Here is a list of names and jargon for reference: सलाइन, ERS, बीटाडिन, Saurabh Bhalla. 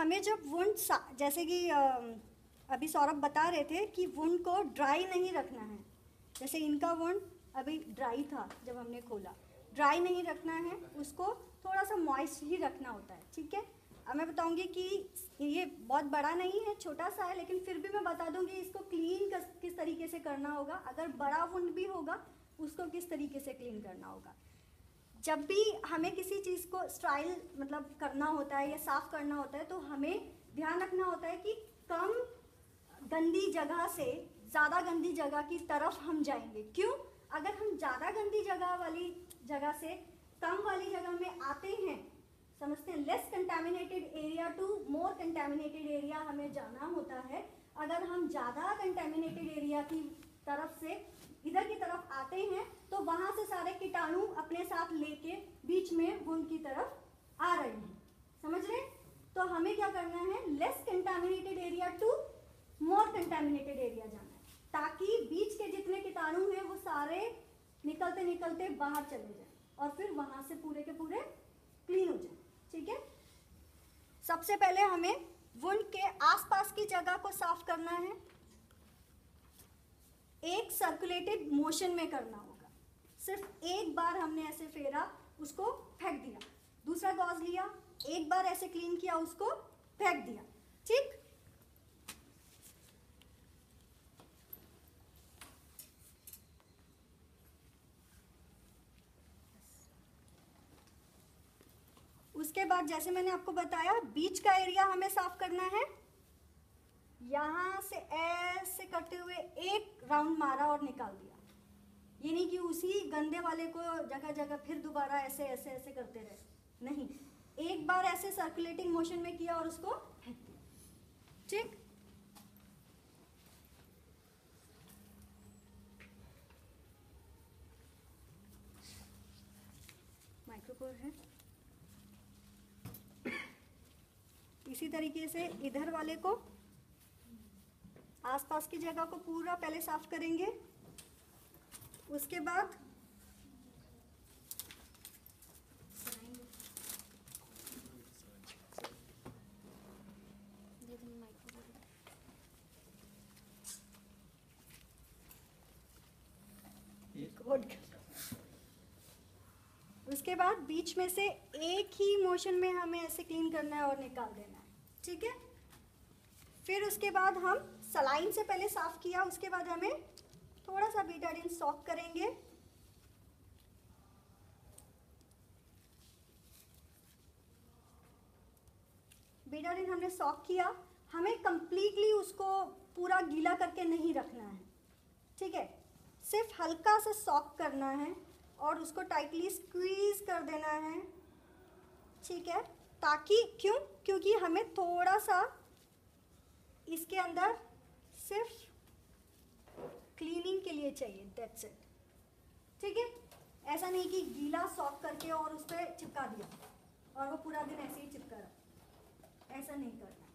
हमें जब वुंड, जैसे कि अभी सौरभ बता रहे थे कि वुंड को ड्राई नहीं रखना है, जैसे इनका वुंड अभी ड्राई था जब हमने खोला, ड्राई नहीं रखना है, उसको थोड़ा सा मॉइस्ट ही रखना होता है, ठीक है। अब मैं बताऊंगी कि ये बहुत बड़ा नहीं है, छोटा सा है, लेकिन फिर भी मैं बता दूंगी इसको क्लीन किस तरीके से करना होगा। अगर बड़ा वुंड भी होगा उसको किस तरीके से क्लीन करना होगा। जब भी हमें किसी चीज़ को स्टाइल मतलब करना होता है या साफ़ करना होता है, तो हमें ध्यान रखना होता है कि कम गंदी जगह से ज़्यादा गंदी जगह की तरफ हम जाएंगे। क्यों? अगर हम ज़्यादा गंदी जगह वाली जगह से कम वाली जगह में आते हैं, समझते हैं, less contaminated area to more contaminated area हमें जाना होता है। अगर हम ज़्यादा कंटेमिनेटेड एरिया की तरफ से इधर की तरफ आते हैं तो वहाँ से सारे कीटाणु अपने साथ लेके बीच में वुंड की तरफ आ रहे हैं, समझ रहे। तो हमें क्या करना है, less contaminated area to more contaminated area जाना है, ताकि बीच के जितने कीटाणु हैं वो सारे निकलते निकलते बाहर चले जाए और फिर वहाँ से पूरे के पूरे क्लीन हो जाए, ठीक है। सबसे पहले हमें वुंड के आसपास की जगह को साफ करना है, एक सर्कुलेटेड मोशन में करना होगा। सिर्फ एक बार हमने ऐसे फेरा, उसको फेंक दिया, दूसरा गॉज लिया, एक बार ऐसे क्लीन किया, उसको फेंक दिया, ठीक। उसके बाद जैसे मैंने आपको बताया, बीच का एरिया हमें साफ करना है। यहाँ से ऐसे करते हुए एक राउंड मारा और निकाल दिया, ये नहीं कि उसी गंदे वाले को जगह जगह फिर दोबारा ऐसे ऐसे ऐसे करते रहे, नहीं, एक बार ऐसे सर्कुलेटिंग मोशन में किया और उसको फेंक दिया, ठीक। माइक्रोफोन है। इसी तरीके से इधर वाले को, आसपास की जगह को पूरा पहले साफ करेंगे, उसके बाद बीच में से एक ही मोशन में हमें ऐसे क्लीन करना है और निकाल देना है, ठीक है। फिर उसके बाद हम सलाइन से पहले साफ किया, उसके बाद हमें थोड़ा सा बीटाडिन सॉक करेंगे, बीटाडिन हमने सॉक किया। हमें कंप्लीटली उसको पूरा गीला करके नहीं रखना है, ठीक है, सिर्फ हल्का सा सॉक करना है और उसको टाइटली स्क्वीज कर देना है, ठीक है। ताकि क्यों, क्योंकि हमें थोड़ा सा इसके अंदर सिर्फ क्लीनिंग के लिए चाहिए, दैट्स इट, ठीक है। ऐसा नहीं कि गीला सॉफ्ट करके और उस पर चिपका दिया और वो पूरा दिन ऐसे ही चिपका रहा, ऐसा नहीं करना।